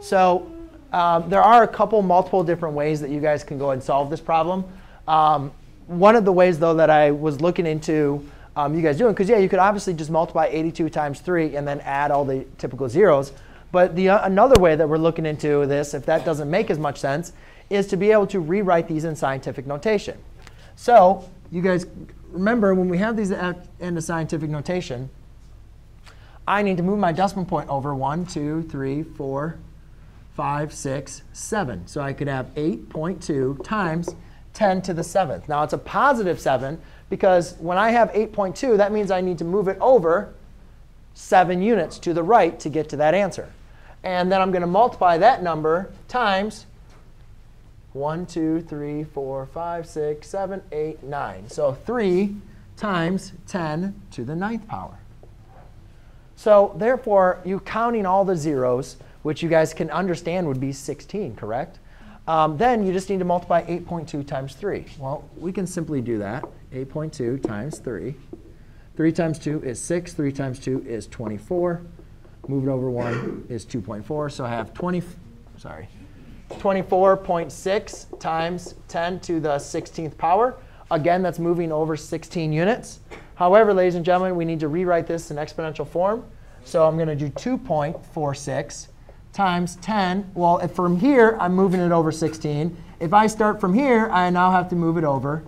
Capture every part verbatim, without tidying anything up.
So um, there are a couple multiple different ways that you guys can go and solve this problem. Um, one of the ways, though, that I was looking into um, you guys doing, because yeah, you could obviously just multiply eighty-two times three and then add all the typical zeros. But the, uh, another way that we're looking into this, if that doesn't make as much sense, is to be able to rewrite these in scientific notation. So you guys remember, when we have these at in the scientific notation, I need to move my decimal point over one, two, three, four, five, six, seven. So I could have eight point two times ten to the seventh. Now it's a positive seven, because when I have eight point two, that means I need to move it over seven units to the right to get to that answer. And then I'm going to multiply that number times one, two, three, four, five, six, seven, eight, nine. So three times ten to the ninth power. So therefore, you counting all the zeros, which you guys can understand would be sixteen, correct? Um, then you just need to multiply eight point two times three. Well, we can simply do that. eight point two times three. three times two is six. three times two is twenty-four. Moving over one is two point four. So I have twenty, sorry, twenty-four point six times ten to the sixteenth power. Again, that's moving over sixteen units. However, ladies and gentlemen, we need to rewrite this in exponential form. So I'm going to do two point four six times ten. Well, if from here, I'm moving it over sixteen. If I start from here, I now have to move it over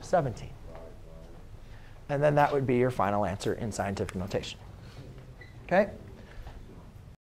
seventeen. And then that would be your final answer in scientific notation. OK?